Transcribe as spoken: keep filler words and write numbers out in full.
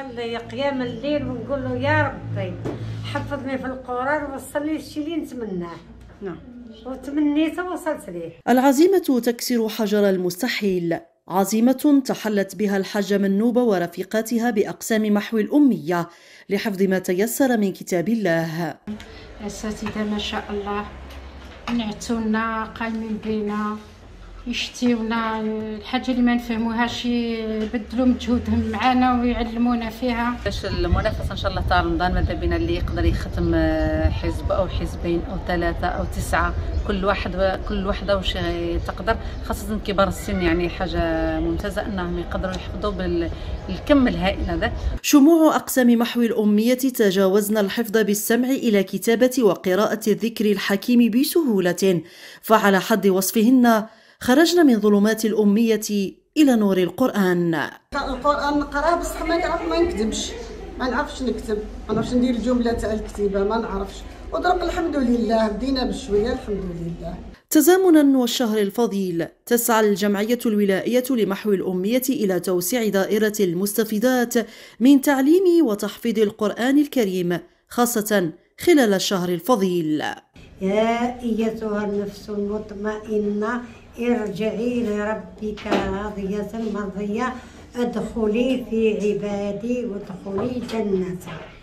نصلي قيام الليل ونقول له يا ربي حفظني في القران ووصلني للشي اللي نتمناه. نعم وتمنيته وصلت ليه. العزيمة تكسر حجر المستحيل، عزيمة تحلت بها الحاجة منوبة ورفيقاتها بأقسام محو الأمية لحفظ ما تيسر من كتاب الله. الأساتذة ما شاء الله نعتونا قايمين بينا، يشتيونا الحاجة اللي ما نفهموهاش يبدلوا مجهودهم معانا ويعلمونا فيها. باش المنافسة إن شاء الله تاع رمضان ماذا بينا اللي يقدر يختم حزب أو حزبين أو ثلاثة أو تسعة، كل واحد كل وحدة وش تقدر، خاصة كبار السن يعني حاجة ممتازة أنهم يقدروا يحفظوا بالكم الهائل هذا. شموع أقسام محو الأمية تجاوزنا الحفظ بالسمع إلى كتابة وقراءة الذكر الحكيم بسهولة، فعلى حد وصفهن خرجنا من ظلمات الأمية إلى نور القرآن. القرآن نقراه بصح ما نعرف، ما نكتبش، ما نعرفش نكتب، ما نعرفش ندير الجملة تاع الكتيبة، ما نعرفش، ودرك الحمد لله بدينا بشوية الحمد لله. تزامنا والشهر الفضيل تسعى الجمعية الولائية لمحو الأمية إلى توسيع دائرة المستفيدات من تعليم وتحفيظ القرآن الكريم خاصة خلال الشهر الفضيل. يا أيتها النفس المطمئنة ارجعي لربك راضية مرضية، ادخلي في عبادي وادخلي جنتي.